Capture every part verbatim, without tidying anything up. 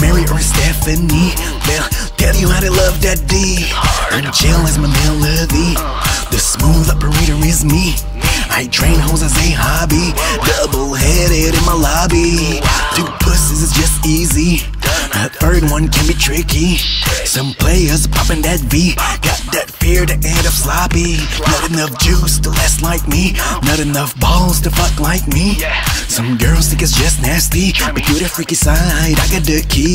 Mary or Stephanie, they'll tell you how they love that D. I'm chill as my melody, the smooth operator is me. I train hoes as a hobby, double-headed in my lobby. Two pussies is just easy, a third one can be tricky. Some players poppin' that V, got that fear to end up sloppy. Not enough juice to last like me, not enough balls to fuck like me. Some girls think it's just nasty, but to the freaky side, I got the key.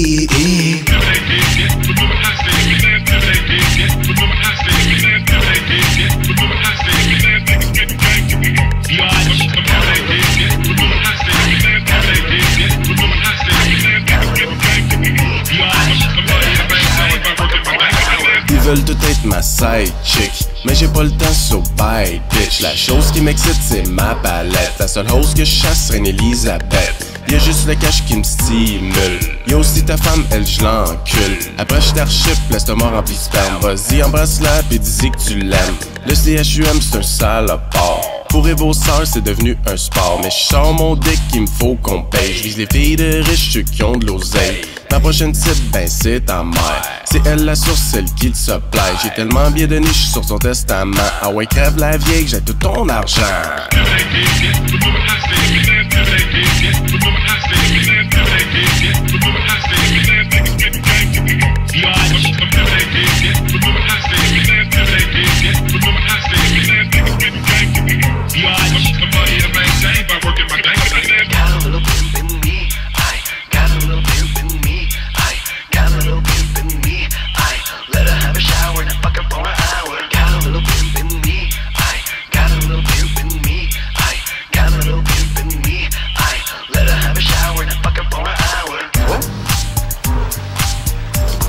Ils veulent tout être ma side chick, mais j'ai pas le temps, so bye bitch. La chose qui m'excite c'est ma palette, la seule hose que je chasse serait une Elisabeth. Y'a juste le cash qui me stimule, y'a aussi ta femme, elle je l'encule. Après je t'archive, l'estomac rempli de sperme. Vas-y embrasse-la pis dis-y que tu l'aimes. Le C H U M c'est un salopard, pour et vos sœurs c'est devenu un sport. Mais je sors mon dick, il me faut qu'on paye. Je vise les filles de riches, ceux qui ont de l'oseille. Ma prochaine cible, ben c'est ta mère. C'est elle la source, celle qui te se plaît. J'ai tellement bien donné, j'suis sur son testament. Ah ouais, crève la vieille, j'ai tout ton argent.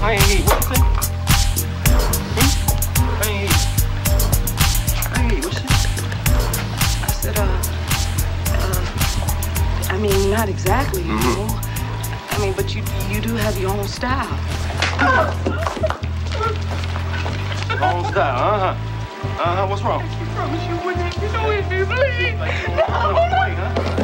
I ain't eat nothing. Hmm? I ain't eat. I ain't eat. What's this? I said, uh, uh, I mean, not exactly, you know. I mean, but you you do have your own style. Own style, uh-huh. Uh-huh, what's wrong? I promise you wouldn't, you know, if you believe. No!